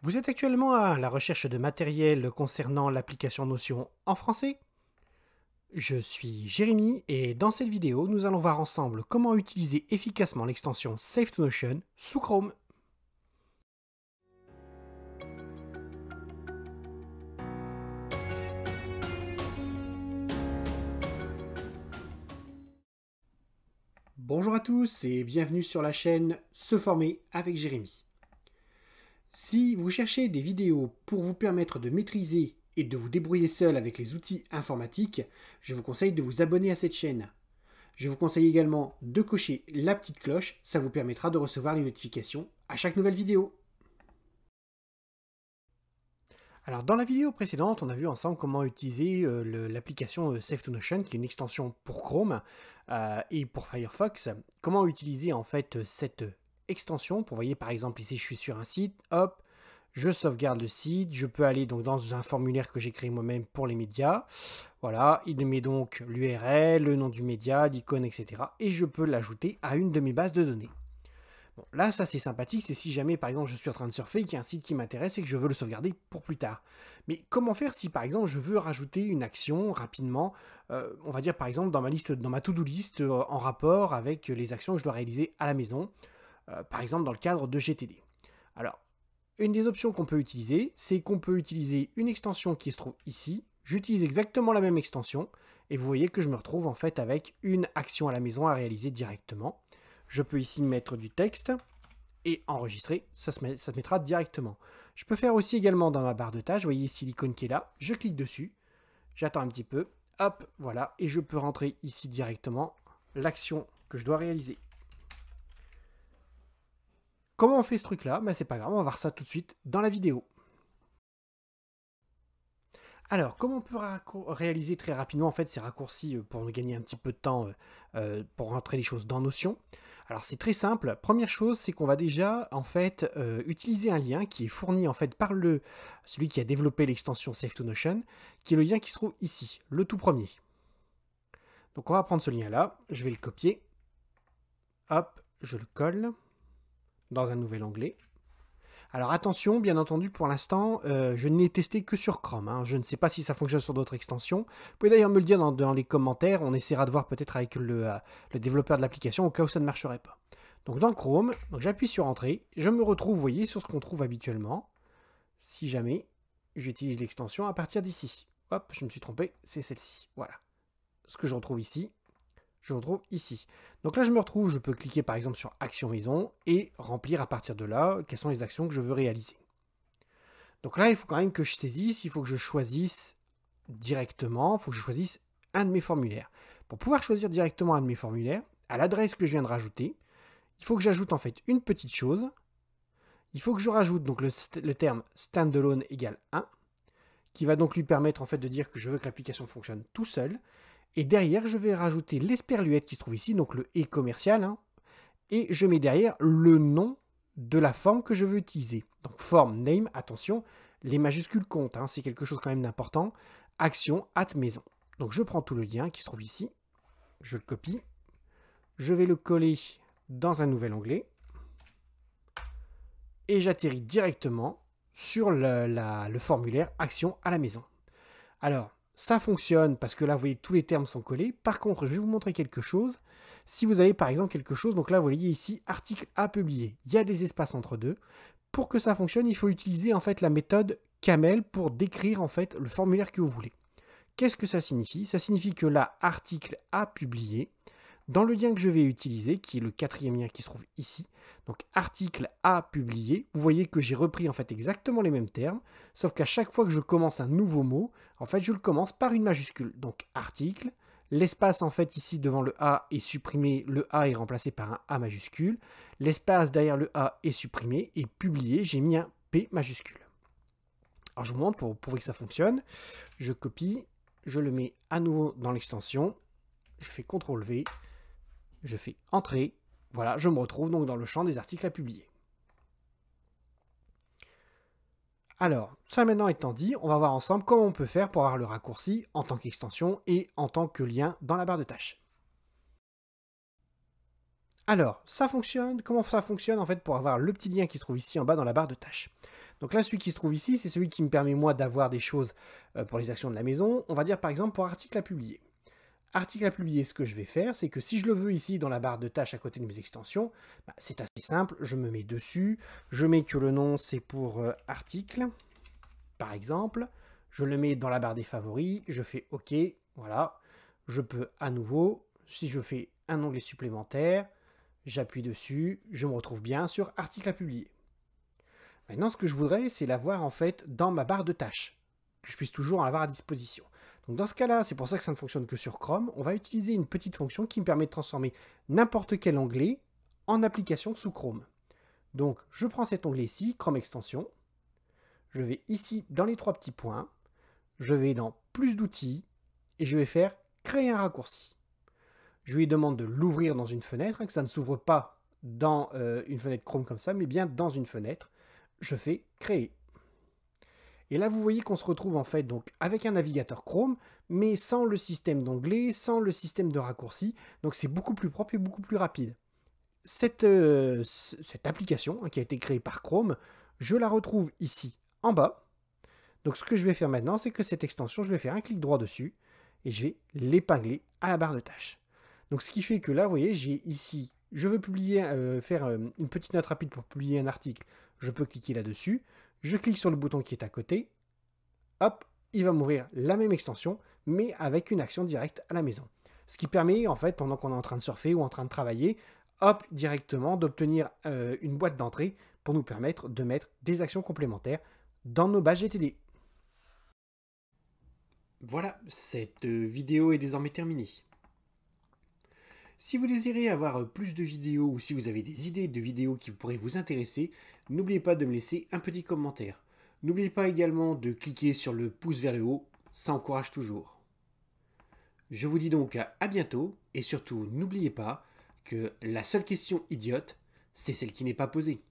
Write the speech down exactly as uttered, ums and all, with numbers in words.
Vous êtes actuellement à la recherche de matériel concernant l'application Notion en français? Je suis Jérémy et dans cette vidéo, nous allons voir ensemble comment utiliser efficacement l'extension Save to Notion sous Chrome. Bonjour à tous et bienvenue sur la chaîne Se former avec Jérémy. Si vous cherchez des vidéos pour vous permettre de maîtriser et de vous débrouiller seul avec les outils informatiques, je vous conseille de vous abonner à cette chaîne. Je vous conseille également de cocher la petite cloche, ça vous permettra de recevoir les notifications à chaque nouvelle vidéo. Alors dans la vidéo précédente, on a vu ensemble comment utiliser euh, l'application Save to Notion, qui est une extension pour Chrome euh, et pour Firefox. Comment utiliser en fait cette extension pour, vous voyez, par exemple ici je suis sur un site, hop, je sauvegarde le site, je peux aller donc dans un formulaire que j'ai créé moi-même pour les médias, voilà, il met donc l'U R L, le nom du média, l'icône, et cetera. Et je peux l'ajouter à une de mes bases de données. Bon, là ça c'est sympathique, c'est si jamais par exemple je suis en train de surfer, qu'il y a un site qui m'intéresse et que je veux le sauvegarder pour plus tard. Mais comment faire si par exemple je veux rajouter une action rapidement, euh, on va dire par exemple dans ma liste, dans ma to-do list euh, en rapport avec les actions que je dois réaliser à la maison, Euh, par exemple dans le cadre de G T D. Alors, une des options qu'on peut utiliser, c'est qu'on peut utiliser une extension qui se trouve ici. J'utilise exactement la même extension, et vous voyez que je me retrouve en fait avec une action à la maison à réaliser directement. Je peux ici mettre du texte, et enregistrer, ça se, met, ça se mettra directement. Je peux faire aussi également dans ma barre de tâches, vous voyez ici l'icône qui est là, je clique dessus, j'attends un petit peu, hop, voilà, et je peux rentrer ici directement l'action que je dois réaliser. Comment on fait ce truc-là? Ben, c'est pas grave, on va voir ça tout de suite dans la vidéo. Alors, comment on peut réaliser très rapidement en fait ces raccourcis pour nous gagner un petit peu de temps euh, pour rentrer les choses dans Notion? Alors, c'est très simple. Première chose, c'est qu'on va déjà en fait euh, utiliser un lien qui est fourni en fait par le celui qui a développé l'extension Save to Notion, qui est le lien qui se trouve ici, le tout premier. Donc, on va prendre ce lien-là. Je vais le copier. Hop, je le colle dans un nouvel onglet. Alors attention, bien entendu, pour l'instant, euh, je n'ai testé que sur Chrome. Hein. Je ne sais pas si ça fonctionne sur d'autres extensions. Vous pouvez d'ailleurs me le dire dans, dans les commentaires. On essaiera de voir peut-être avec le, euh, le développeur de l'application au cas où ça ne marcherait pas. Donc dans Chrome, j'appuie sur Entrée. Je me retrouve, vous voyez, sur ce qu'on trouve habituellement. Si jamais j'utilise l'extension à partir d'ici. Hop, je me suis trompé, c'est celle-ci. Voilà. Ce que je retrouve ici. Je retrouve ici. Donc là, je me retrouve, je peux cliquer par exemple sur Action Maison et remplir à partir de là quelles sont les actions que je veux réaliser. Donc là, il faut quand même que je saisisse, il faut que je choisisse directement, il faut que je choisisse un de mes formulaires. Pour pouvoir choisir directement un de mes formulaires, à l'adresse que je viens de rajouter, il faut que j'ajoute en fait une petite chose. Il faut que je rajoute donc le, le terme Standalone égale un, qui va donc lui permettre en fait de dire que je veux que l'application fonctionne tout seul. Et derrière, je vais rajouter l'esperluette qui se trouve ici, donc le « et » commercial. Hein, et je mets derrière le nom de la forme que je veux utiliser. Donc, forme, name, attention, les majuscules comptent. Hein, c'est quelque chose quand même d'important. Action, at maison. Donc, je prends tout le lien qui se trouve ici. Je le copie. Je vais le coller dans un nouvel onglet. Et j'atterris directement sur le, la, le formulaire « Action à la maison ». Alors, ça fonctionne parce que là, vous voyez, tous les termes sont collés. Par contre, je vais vous montrer quelque chose. Si vous avez, par exemple, quelque chose, donc là, vous voyez ici, article à publier. Il y a des espaces entre deux. Pour que ça fonctionne, il faut utiliser, en fait, la méthode camel pour décrire, en fait, le formulaire que vous voulez. Qu'est-ce que ça signifie? Ça signifie que là, article à publier, dans le lien que je vais utiliser, qui est le quatrième lien qui se trouve ici, donc article à publier, vous voyez que j'ai repris en fait exactement les mêmes termes, sauf qu'à chaque fois que je commence un nouveau mot, en fait je le commence par une majuscule. Donc article, l'espace en fait ici devant le A est supprimé, le A est remplacé par un A majuscule, l'espace derrière le A est supprimé et publié, j'ai mis un P majuscule. Alors je vous montre pour prouver que ça fonctionne, je copie, je le mets à nouveau dans l'extension, je fais contrôle V, je fais Entrée. Voilà, je me retrouve donc dans le champ des articles à publier. Alors, ça maintenant étant dit, on va voir ensemble comment on peut faire pour avoir le raccourci en tant qu'extension et en tant que lien dans la barre de tâches. Alors, ça fonctionne. Comment ça fonctionne en fait pour avoir le petit lien qui se trouve ici en bas dans la barre de tâches? Donc là, celui qui se trouve ici, c'est celui qui me permet moi d'avoir des choses pour les actions de la maison. On va dire par exemple pour article à publier. Article à publier, ce que je vais faire, c'est que si je le veux ici dans la barre de tâches à côté de mes extensions, bah, c'est assez simple, je me mets dessus, je mets que le nom c'est pour euh, article, par exemple, je le mets dans la barre des favoris, je fais OK, voilà, je peux à nouveau, si je fais un onglet supplémentaire, j'appuie dessus, je me retrouve bien sur article à publier. Maintenant, ce que je voudrais, c'est l'avoir en fait dans ma barre de tâches, que je puisse toujours en avoir à disposition. Donc dans ce cas-là, c'est pour ça que ça ne fonctionne que sur Chrome, on va utiliser une petite fonction qui me permet de transformer n'importe quel onglet en application sous Chrome. Donc je prends cet onglet ici, Chrome Extension, je vais ici dans les trois petits points, je vais dans Plus d'outils, et je vais faire Créer un raccourci. Je lui demande de l'ouvrir dans une fenêtre, hein, que ça ne s'ouvre pas dans euh, une fenêtre Chrome comme ça, mais bien dans une fenêtre. Je fais Créer. Et là, vous voyez qu'on se retrouve en fait donc avec un navigateur Chrome, mais sans le système d'onglets, sans le système de raccourcis. Donc c'est beaucoup plus propre et beaucoup plus rapide. Cette, euh, cette application hein, qui a été créée par Chrome, je la retrouve ici en bas. Donc ce que je vais faire maintenant, c'est que cette extension, je vais faire un clic droit dessus et je vais l'épingler à la barre de tâches. Donc ce qui fait que là, vous voyez, j'ai ici, je veux publier, euh, faire euh, une petite note rapide pour publier un article. Je peux cliquer là-dessus. Je clique sur le bouton qui est à côté, hop, il va m'ouvrir la même extension, mais avec une action directe à la maison. Ce qui permet, en fait, pendant qu'on est en train de surfer ou en train de travailler, hop, directement d'obtenir euh, une boîte d'entrée pour nous permettre de mettre des actions complémentaires dans nos bases G T D. Voilà, cette vidéo est désormais terminée. Si vous désirez avoir plus de vidéos ou si vous avez des idées de vidéos qui pourraient vous intéresser, n'oubliez pas de me laisser un petit commentaire. N'oubliez pas également de cliquer sur le pouce vers le haut, ça encourage toujours. Je vous dis donc à bientôt et surtout n'oubliez pas que la seule question idiote, c'est celle qui n'est pas posée.